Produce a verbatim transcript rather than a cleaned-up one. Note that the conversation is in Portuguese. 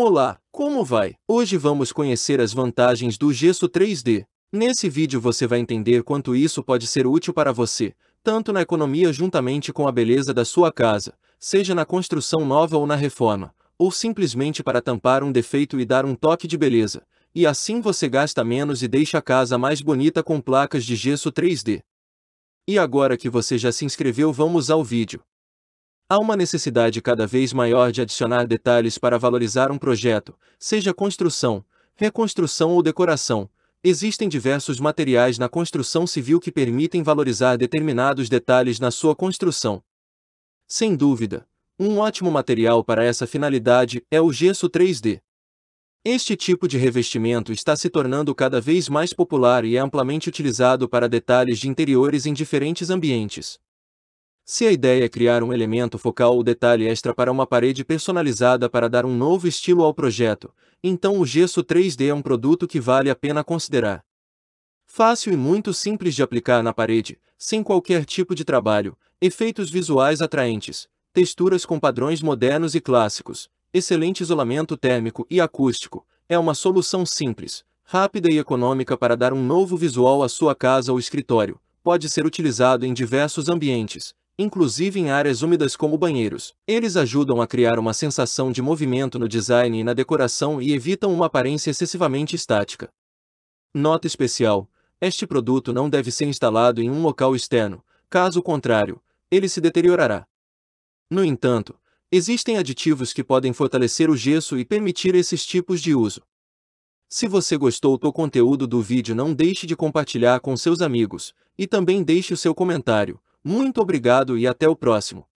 Olá, como vai? Hoje vamos conhecer as vantagens do gesso três D. Nesse vídeo você vai entender quanto isso pode ser útil para você, tanto na economia juntamente com a beleza da sua casa, seja na construção nova ou na reforma, ou simplesmente para tampar um defeito e dar um toque de beleza, e assim você gasta menos e deixa a casa mais bonita com placas de gesso três D. E agora que você já se inscreveu, vamos ao vídeo. Há uma necessidade cada vez maior de adicionar detalhes para valorizar um projeto, seja construção, reconstrução ou decoração. Existem diversos materiais na construção civil que permitem valorizar determinados detalhes na sua construção. Sem dúvida, um ótimo material para essa finalidade é o gesso três D. Este tipo de revestimento está se tornando cada vez mais popular e é amplamente utilizado para detalhes de interiores em diferentes ambientes. Se a ideia é criar um elemento focal ou detalhe extra para uma parede personalizada para dar um novo estilo ao projeto, então o gesso três D é um produto que vale a pena considerar. Fácil e muito simples de aplicar na parede, sem qualquer tipo de trabalho, efeitos visuais atraentes, texturas com padrões modernos e clássicos, excelente isolamento térmico e acústico, é uma solução simples, rápida e econômica para dar um novo visual à sua casa ou escritório, pode ser utilizado em diversos ambientes, inclusive em áreas úmidas como banheiros. Eles ajudam a criar uma sensação de movimento no design e na decoração e evitam uma aparência excessivamente estática. Nota especial: este produto não deve ser instalado em um local externo, caso contrário, ele se deteriorará. No entanto, existem aditivos que podem fortalecer o gesso e permitir esses tipos de uso. Se você gostou do conteúdo do vídeo, não deixe de compartilhar com seus amigos, e também deixe o seu comentário. Muito obrigado e até o próximo.